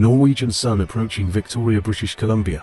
Norwegian Sun approaching Victoria, British Columbia.